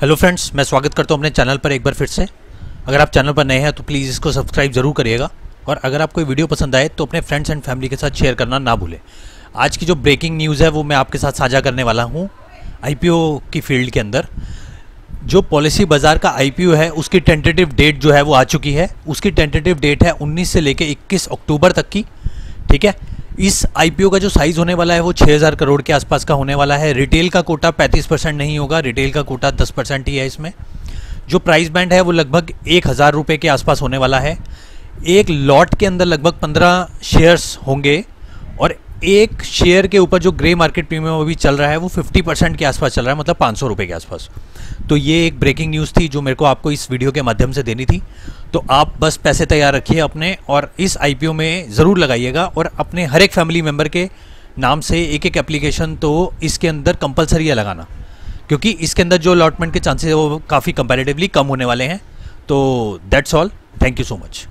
Hello friends, मैं स्वागत करता हूं अपने चैनल पर एक बार फिर से। अगर आप चैनल पर नए हैं तो प्लीज़ इसको सब्सक्राइब ज़रूर करिएगा, और अगर आपको ये वीडियो पसंद आए तो अपने फ्रेंड्स एंड फैमिली के साथ शेयर करना ना भूलें। आज की जो ब्रेकिंग न्यूज़ है वो मैं आपके साथ साझा करने वाला हूं। आईपीओ की फील्ड के अंदर जो पॉलिसी बाज़ार का आईपीओ है उसकी टेंटेटिव डेट जो है वो आ चुकी है। उसकी टेंटेटिव डेट है 19 से लेकर 21 अक्टूबर तक की, ठीक है। इस आईपीओ का जो साइज़ होने वाला है वो 6000 करोड़ के आसपास का होने वाला है। रिटेल का कोटा 35% नहीं होगा, रिटेल का कोटा 10% ही है। इसमें जो प्राइस बैंड है वो लगभग 1000 रुपये के आसपास होने वाला है। एक लॉट के अंदर लगभग 15 शेयर्स होंगे, और एक शेयर के ऊपर जो ग्रे मार्केट प्रीमियम अभी चल रहा है वो 50% के आसपास चल रहा है, मतलब 500 रुपये के आसपास। तो ये एक ब्रेकिंग न्यूज़ थी जो मेरे को आपको इस वीडियो के माध्यम से देनी थी। तो आप बस पैसे तैयार रखिए अपने, और इस आईपीओ में ज़रूर लगाइएगा, और अपने हर एक फैमिली मेम्बर के नाम से एक एप्लीकेशन तो इसके अंदर कंपलसरी है लगाना, क्योंकि इसके अंदर जो अलॉटमेंट के चांसेस है वो काफ़ी कंपैरेटिवली कम होने वाले हैं। तो that's all, thank you so much.